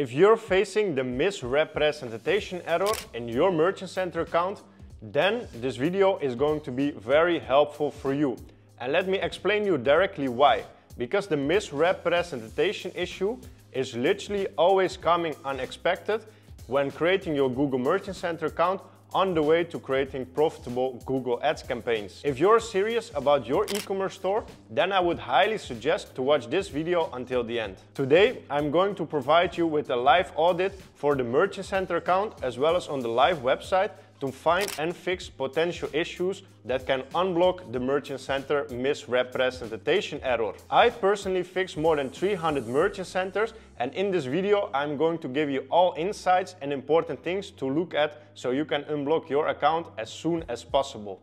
If you're facing the misrepresentation error in your Merchant Center account, then this video is going to be very helpful for you. And let me explain you directly why. Because the misrepresentation issue is literally always coming unexpected when creating your Google Merchant Center account on the way to creating profitable Google Ads campaigns. If you're serious about your e-commerce store, then I would highly suggest to watch this video until the end. Today, I'm going to provide you with a live audit for the Merchant Center account as well as on the live website to find and fix potential issues that can unblock the Merchant Center misrepresentation error. I personally fixed more than 300 Merchant Centers, and in this video I'm going to give you all insights and important things to look at so you can unblock your account as soon as possible.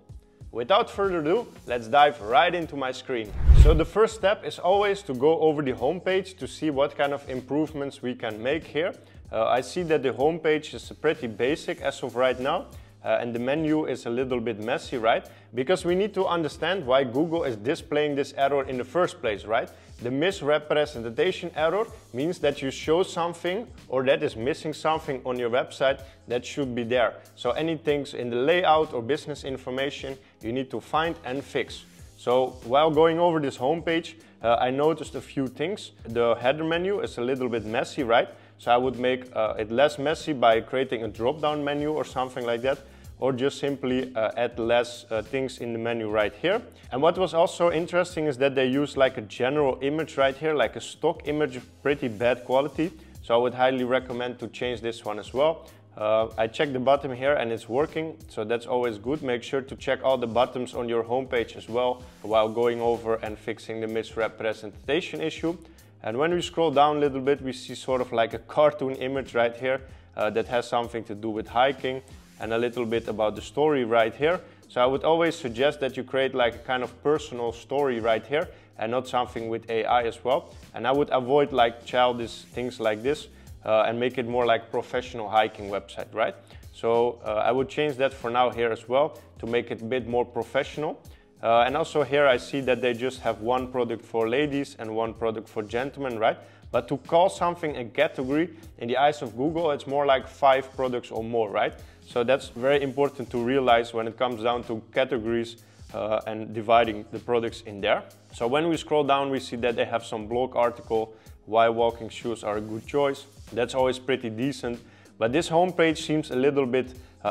Without further ado, let's dive right into my screen. So the first step is always to go over the homepage to see what kind of improvements we can make here. I see that the homepage is pretty basic as of right now. And the menu is a little bit messy, right? Because we need to understand why Google is displaying this error in the first place, right? The misrepresentation error means that you show something or that is missing something on your website that should be there. So anything in the layout or business information you need to find and fix. So while going over this homepage, I noticed a few things. The header menu is a little bit messy, right? So I would make it less messy by creating a drop-down menu or something like that, or just simply add less things in the menu right here. And what was also interesting is that they use like a general image right here, like a stock image, pretty bad quality. So I would highly recommend to change this one as well. I checked the bottom here and it's working, so that's always good. Make sure to check all the buttons on your homepage as well while going over and fixing the misrepresentation issue. And when we scroll down a little bit, we see sort of like a cartoon image right here that has something to do with hiking and a little bit about the story right here. So I would always suggest that you create like a kind of personal story right here and not something with AI as well. And I would avoid like childish things like this and make it more like professional hiking website, right? So I would change that for now here as well to make it a bit more professional. And also here I see that they just have one product for ladies and one product for gentlemen, right? But to call something a category, in the eyes of Google, it's more like 5 products or more, right? So that's very important to realize when it comes down to categories and dividing the products in there. So when we scroll down, we see that they have some blog article, why walking shoes are a good choice. That's always pretty decent. But this homepage seems a little bit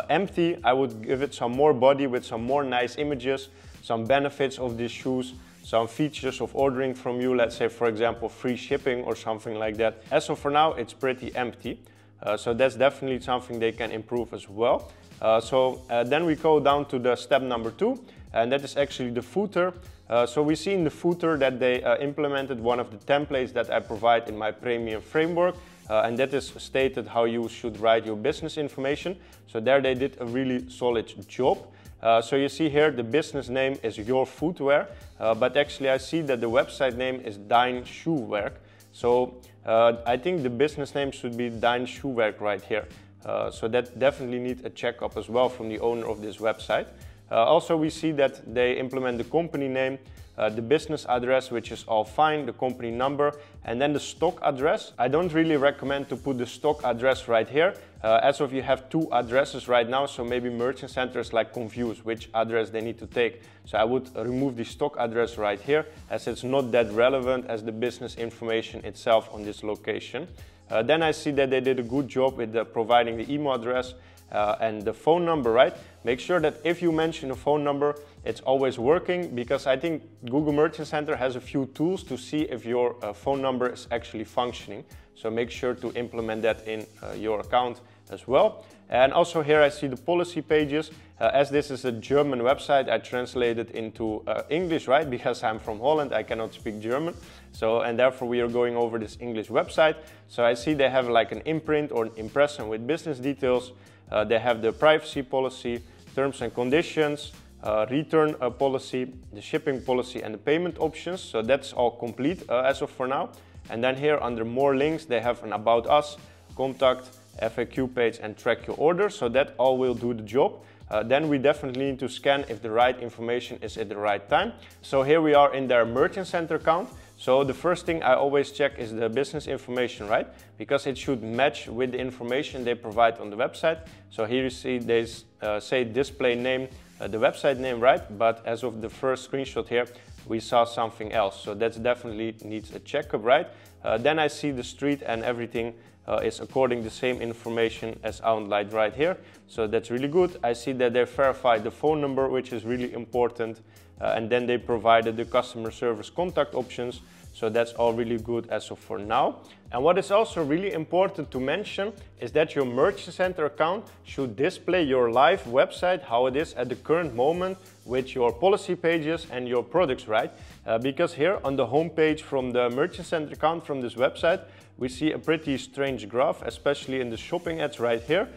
empty. I would give it some more body with some more nice images, some benefits of these shoes, some features of ordering from you, let's say for example free shipping or something like that. As of for now, it's pretty empty. So that's definitely something they can improve as well. Then we go down to the step number 2, and that is actually the footer. So we see in the footer that they implemented one of the templates that I provide in my premium framework. And that is stated how you should write your business information. So there they did a really solid job. So you see here the business name is Your Footwear, but actually I see that the website name is Dein Schuhwerk. So I think the business name should be Dein Schuhwerk right here. So that definitely needs a checkup as well from the owner of this website. Also we see that they implement the company name, the business address, which is all fine, the company number, and then the stock address. I don't really recommend to put the stock address right here, as of you have 2 addresses right now, so maybe Merchant Center is like confused which address they need to take. So I would remove the stock address right here, as it's not that relevant as the business information itself on this location. Then I see that they did a good job with providing the email address and the phone number, right? Make sure that if you mention a phone number, it's always working, because I think Google Merchant Center has a few tools to see if your phone number is actually functioning. So make sure to implement that in your account as well. And also here I see the policy pages. As this is a German website, I translated into English, right? Because I'm from Holland, I cannot speak German. So, and therefore we are going over this English website. So I see they have like an imprint or an impression with business details. They have the privacy policy, terms and conditions, return policy, the shipping policy and the payment options. So that's all complete as of for now. And then here under more links, they have an about us, contact, FAQ page and track your order. So that all will do the job. Then we definitely need to scan if the right information is at the right time. So here we are in their Merchant Center account. So the first thing I always check is the business information, right? Because it should match with the information they provide on the website. So here you see they say display name, the website name, right? But as of the first screenshot here, we saw something else. So that definitely needs a checkup, right? Then I see the street and everything is according the same information as outlined right here. So that's really good. I see that they verified the phone number, which is really important. And then they provided the customer service contact options. So that's all really good as of for now. And what is also really important to mention is that your Merchant Center account should display your live website, how it is at the current moment with your policy pages and your products, right? Because here on the homepage from the Merchant Center account from this website, we see a pretty strange graph, especially in the shopping ads right here.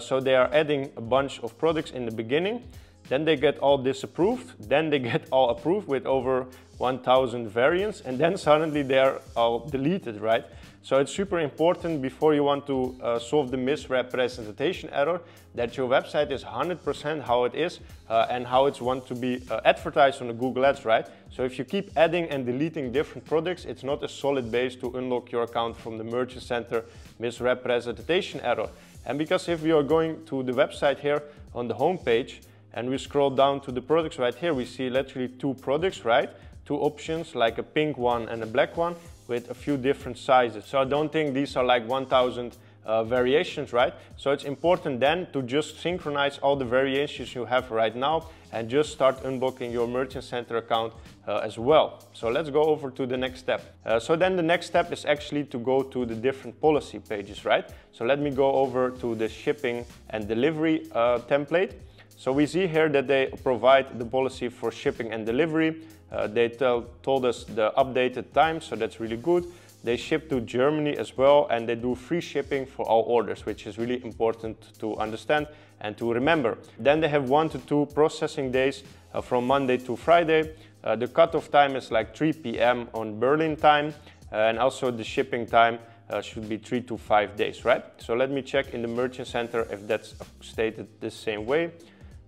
So they are adding a bunch of products in the beginning. Then they get all disapproved, then they get all approved with over 1,000 variants, and then suddenly they are all deleted, right? So it's super important before you want to solve the misrepresentation error that your website is 100% how it is and how it's want to be advertised on the Google Ads, right? So if you keep adding and deleting different products, it's not a solid base to unlock your account from the Merchant Center misrepresentation error. And because if you are going to the website here on the homepage, and we scroll down to the products right here, we see literally two products, right? Two options, like a pink one and a black one with a few different sizes. So I don't think these are like 1,000 variations, right? So it's important then to just synchronize all the variations you have right now and just start unblocking your Merchant Center account as well. So let's go over to the next step. So then the next step is actually to go to the different policy pages, right? So let me go over to the shipping and delivery template. So we see here that they provide the policy for shipping and delivery. They told us the updated time, so that's really good. They ship to Germany as well, and they do free shipping for all orders, which is really important to understand and to remember. Then they have 1 to 2 processing days from Monday to Friday. The cutoff time is like 3 p.m. on Berlin time, and also the shipping time should be 3 to 5 days, right? So let me check in the Merchant Center if that's stated the same way.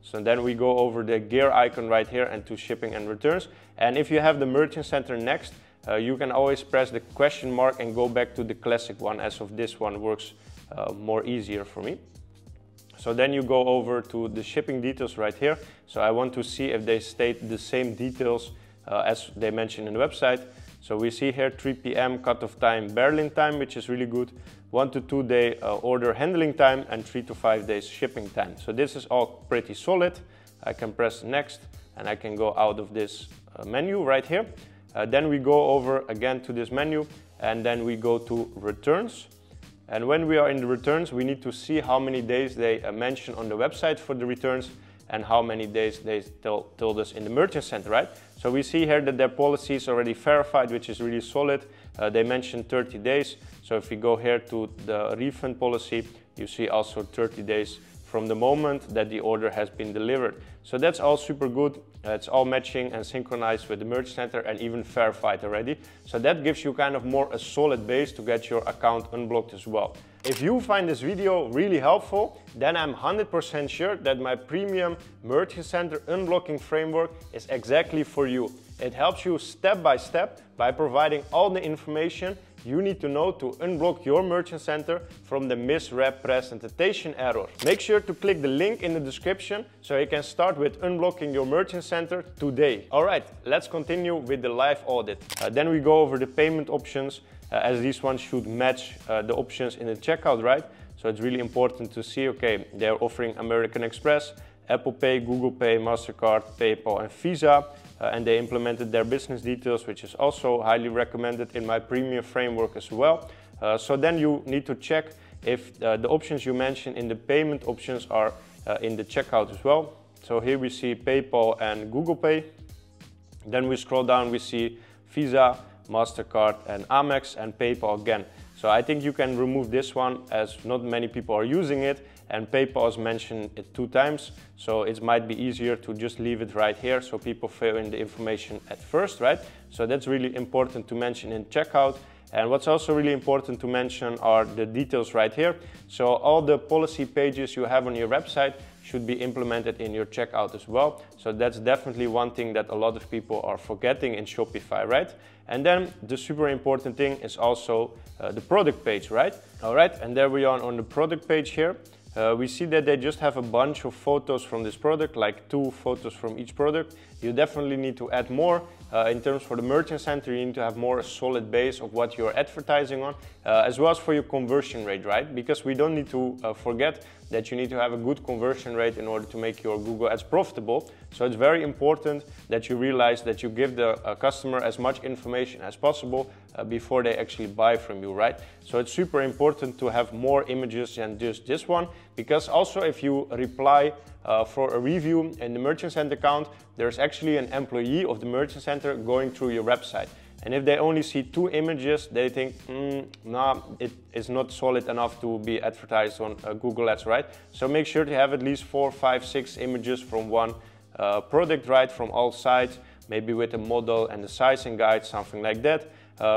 So then we go over the gear icon right here and to shipping and returns. And if you have the Merchant Center next, you can always press the question mark and go back to the classic one, as of this one works more easier for me. So then you go over to the shipping details right here. So I want to see if they state the same details as they mentioned in the website. So we see here 3 p.m. cutoff time Berlin time, which is really good. 1 to 2 day order handling time and 3 to 5 days shipping time. So this is all pretty solid. I can press next and I can go out of this menu right here. Then we go over again to this menu and then we go to returns. And when we are in the returns, we need to see how many days they mention on the website for the returns and how many days they told us in the Merchant Center, right? So we see here that their policy is already verified, which is really solid. They mentioned 30 days. So if we go here to the refund policy, you see also 30 days from the moment that the order has been delivered. So that's all super good. It's all matching and synchronized with the Merchant Center and even verified already. So that gives you kind of more a solid base to get your account unblocked as well. If you find this video really helpful, then I'm 100% sure that my premium Merchant Center unblocking framework is exactly for you. It helps you step by step by providing all the information you need to know to unblock your Merchant Center from the misrepresentation error. Make sure to click the link in the description so you can start with unblocking your Merchant Center today. All right, let's continue with the live audit. Then we go over the payment options as these ones should match the options in the checkout, right? So it's really important to see, okay, they're offering American Express, Apple Pay, Google Pay, MasterCard, PayPal and Visa. And they implemented their business details, which is also highly recommended in my premium framework as well. So then you need to check if the options you mentioned in the payment options are in the checkout as well. So here we see PayPal and Google Pay. Then we scroll down, we see Visa, MasterCard and Amex and PayPal again. So I think you can remove this one as not many people are using it, and PayPal is mentioned it 2 times. So it might be easier to just leave it right here so people fill in the information at first, right? So that's really important to mention in checkout. And what's also really important to mention are the details right here. So all the policy pages you have on your website should be implemented in your checkout as well. So that's definitely one thing that a lot of people are forgetting in Shopify, right? And then the super important thing is also the product page, right? All right, and there we are on the product page here. We see that they just have a bunch of photos from this product, like 2 photos from each product. You definitely need to add more. In terms for the merchant center, you need to have more a solid base of what you're advertising on, as well as for your conversion rate, right? Because we don't need to forget that you need to have a good conversion rate in order to make your Google Ads profitable. So it's very important that you realize that you give the customer as much information as possible before they actually buy from you, right? So it's super important to have more images than just this one, because also if you reply for a review in the Merchant Center account, there's actually an employee of the Merchant Center going through your website. And if they only see 2 images, they think, nah, it is not solid enough to be advertised on Google Ads, right? So make sure to have at least 4, 5, 6 images from one product, right? From all sides, maybe with a model and a sizing guide, something like that.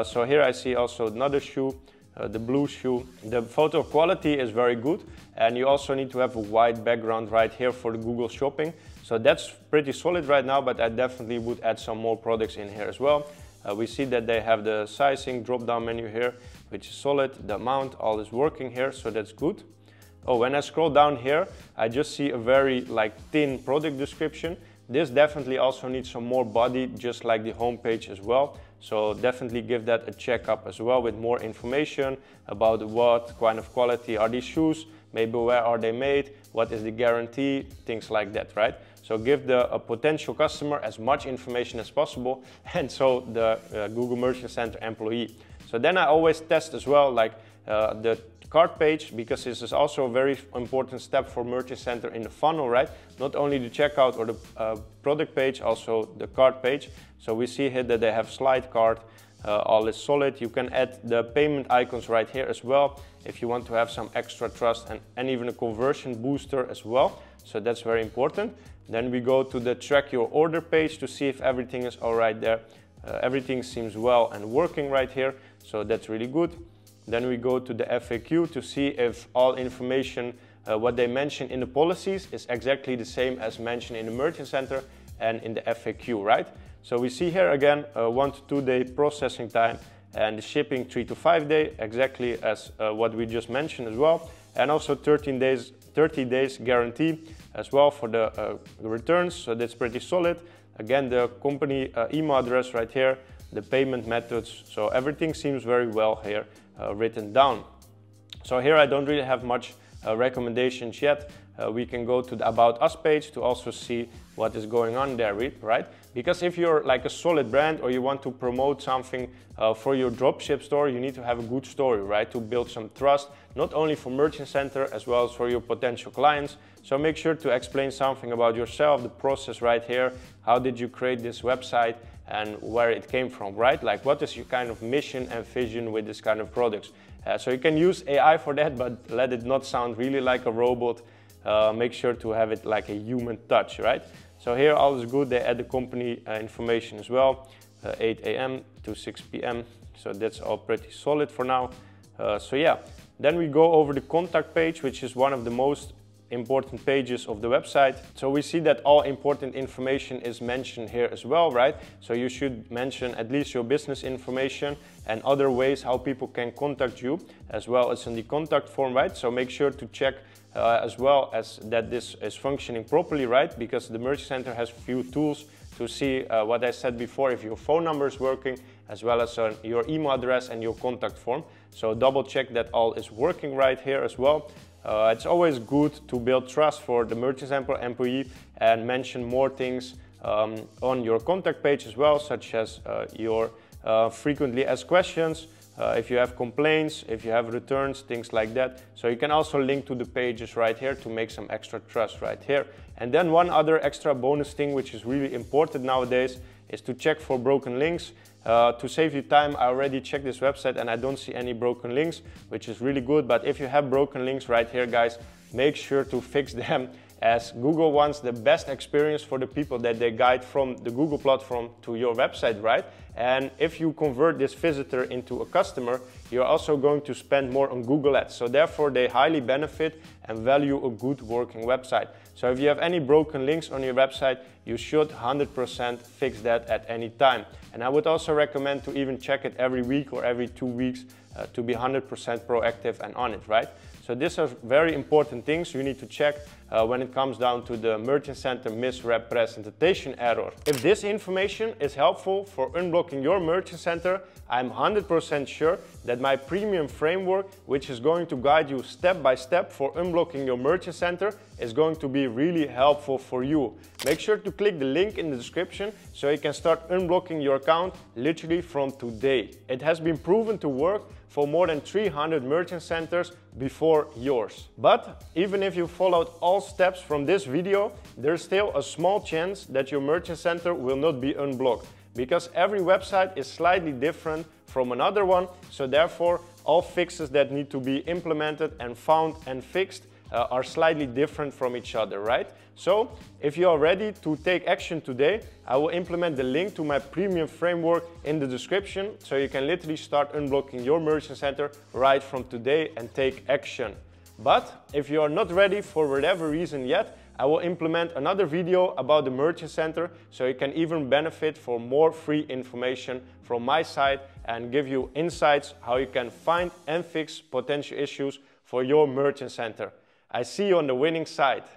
So here I see also another shoe, the blue shoe. The photo quality is very good, and you also need to have a white background right here for the Google Shopping. So that's pretty solid right now, but I definitely would add some more products in here as well. We see that they have the sizing drop-down menu here, which is solid, the amount, all is working here, so that's good. Oh, when I scroll down here, I just see a very thin product description. This definitely also needs some more body, just like the homepage as well. So definitely give that a checkup as well with more information about what kind of quality are these shoes, maybe where are they made, what is the guarantee, things like that, right? So give the potential customer as much information as possible, and so the Google Merchant Center employee. So then I always test as well, the cart page, because this is also a very important step for Merchant Center in the funnel, right? Not only the checkout or the product page, also the cart page. So we see here that they have slide cart, all is solid. You can add the payment icons right here as well, if you want to have some extra trust and even a conversion booster as well. So that's very important. Then we go to the track your order page to see if everything is all right there. Everything seems well and working right here, so that's really good. Then we go to the FAQ to see if all information, what they mention in the policies, is exactly the same as mentioned in the Merchant Center and in the FAQ, right? So we see here again 1 to 2 day processing time, and the shipping 3 to 5 day, exactly as what we just mentioned as well. And also 30 days guarantee as well for the returns, so that's pretty solid. Again, the company email address right here, the payment methods, so everything seems very well here written down. So here I don't really have much recommendations yet. We can go to the About Us page to also see what is going on there, right? Because if you're like a solid brand or you want to promote something for your dropship store, you need to have a good story, right? To build some trust, not only for Merchant Center, as well as for your potential clients. So make sure to explain something about yourself, the process right here. How did you create this website and where it came from, right? Like, what is your kind of mission and vision with this kind of products? So you can use AI for that, but let it not sound really like a robot. Make sure to have it like a human touch, right? So here all is good. They add the company information as well, 8 a.m. to 6 p.m. So that's all pretty solid for now. So yeah, then we go over the contact page, which is one of the most important pages of the website. So we see that all important information is mentioned here as well, right? So you should mention at least your business information and other ways how people can contact you, as well as in the contact form, right? So make sure to check as well as that this is functioning properly, right? Because the Merchant Center has few tools to see what I said before, if your phone number is working, as well as your email address and your contact form. So double check that all is working right here as well. It's always good to build trust for the Merchant Center employee and mention more things on your contact page as well, such as your frequently asked questions, if you have complaints, if you have returns, things like that. So you can also link to the pages right here to make some extra trust right here. And then one other extra bonus thing, which is really important nowadays, is to check for broken links. To save you time, I already checked this website and I don't see any broken links, which is really good. But if you have broken links right here, guys, make sure to fix them, as Google wants the best experience for the people that they guide from the Google platform to your website, right? And if you convert this visitor into a customer, you're also going to spend more on Google Ads. So therefore, they highly benefit and value a good working website. So if you have any broken links on your website, you should 100% fix that at any time. And I would also recommend to even check it every week or every 2 weeks to be 100% proactive and on it, right? So these are very important things you need to check when it comes down to the Merchant Center misrepresentation error. If this information is helpful for unblocking your Merchant Center, I'm 100% sure that my premium framework, which is going to guide you step by step for unblocking your Merchant Center, is going to be really helpful for you. Make sure to click the link in the description so you can start unblocking your account literally from today. It has been proven to work for more than 300 merchant centers before yours. But even if you followed all steps from this video, there's still a small chance that your merchant center will not be unblocked, because every website is slightly different from another one. So therefore, all fixes that need to be implemented and found and fixed are slightly different from each other, right? So if you are ready to take action today, I will implement the link to my premium framework in the description so you can literally start unblocking your merchant center right from today and take action. But if you are not ready for whatever reason yet, I will implement another video about the merchant center so you can even benefit for more free information from my side and give you insights how you can find and fix potential issues for your merchant center. I see you on the winning side.